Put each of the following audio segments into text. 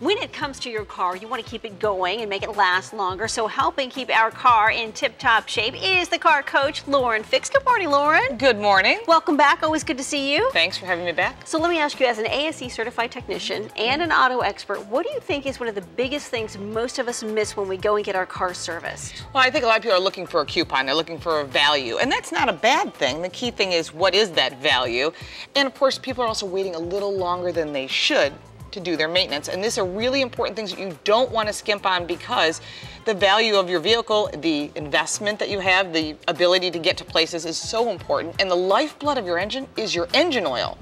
when it comes to your car, you want to keep it going and make it last longer. So helping keep our car in tip-top shape is the car coach, Lauren Fix. Good morning, Lauren. Good morning. Welcome back. Always good to see you. Thanks for having me back. So let me ask you, as an ASE certified technician and an auto expert, what do you think is one of the biggest things most of us miss when we go and get our car serviced? Well, I think a lot of people are looking for a coupon. They're looking for a value. And that's not a bad thing. The key thing is, what is that value? And of course, people are also waiting a little longer than they should to do their maintenance. And these are really important things that you don't want to skimp on, because the value of your vehicle, the investment that you have, the ability to get to places is so important. And the lifeblood of your engine is your engine oil.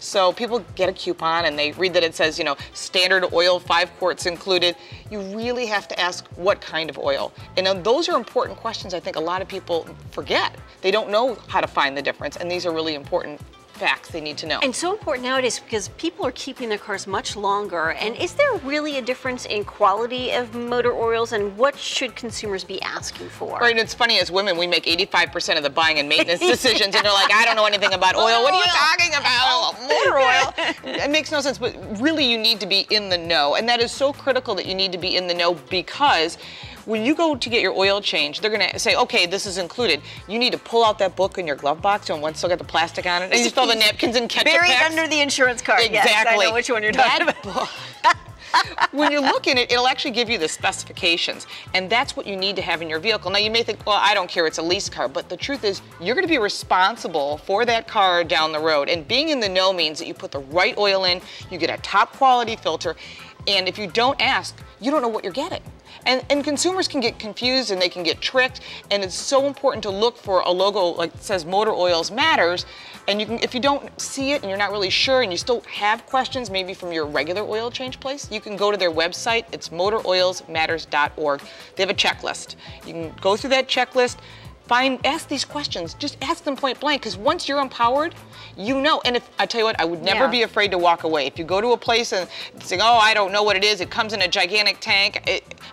So people get a coupon and they read that it says, you know, standard oil, 5 quarts included. You really have to ask what kind of oil. And those are important questions I think a lot of people forget. They don't know how to find the difference. And these are really important facts they need to know. And so important nowadays, because people are keeping their cars much longer. And is there really a difference in quality of motor oils, and what should consumers be asking for? Right, and it's funny, as women, we make 85% of the buying and maintenance decisions, and they're like, I don't know anything about oil. What are you talking about? Motor oil? It makes no sense, but really you need to be in the know. And that is so critical, that you need to be in the know, because when you go to get your oil change, they're gonna say, okay, this is included. You need to pull out that book in your glove box, and one's still got the plastic on it, and you throw the napkins and ketchup packs. Buried under the insurance card. Exactly. Yes, I know which one you're talking about. When you look in it, it'll actually give you the specifications, and that's what you need to have in your vehicle. Now, you may think, well, I don't care, it's a lease car, but the truth is, you're going to be responsible for that car down the road, and being in the know means that you put the right oil in, you get a top quality filter, and if you don't ask, you don't know what you're getting. And consumers can get confused, and they can get tricked, and it's so important to look for a logo like that says Motor Oils Matters, and you can, if you don't see it and you're not really sure and you still have questions maybe from your regular oil change place, you can go to their website. It's motoroilsmatters.org. They have a checklist. You can go through that checklist, ask these questions, just ask them point blank, because once you're empowered, you know. And if I tell you what, I would never be afraid to walk away. If you go to a place and say, oh, I don't know what it is, it comes in a gigantic tank,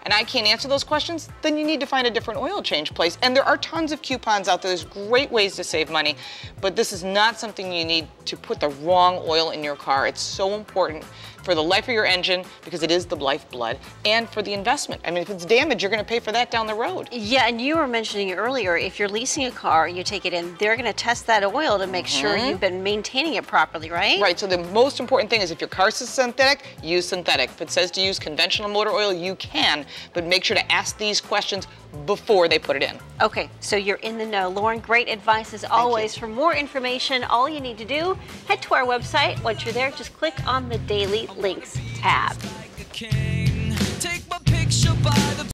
and I can't answer those questions, then you need to find a different oil change place. And there are tons of coupons out there. There's great ways to save money, but this is not something you need to put the wrong oil in your car. It's so important for the life of your engine, because it is the lifeblood, and for the investment. I mean, if it's damaged, you're going to pay for that down the road. Yeah, and you were mentioning earlier, if you're leasing a car and you take it in, they're going to test that oil to make sure you've been maintaining it properly, right? Right, so the most important thing is, if your car says synthetic, use synthetic. If it says to use conventional motor oil, you can, but make sure to ask these questions before they put it in. Okay, so you're in the know. Lauren, great advice as always. For more information, all you need to do, head to our website. Once you're there, just click on the Daily Links tab.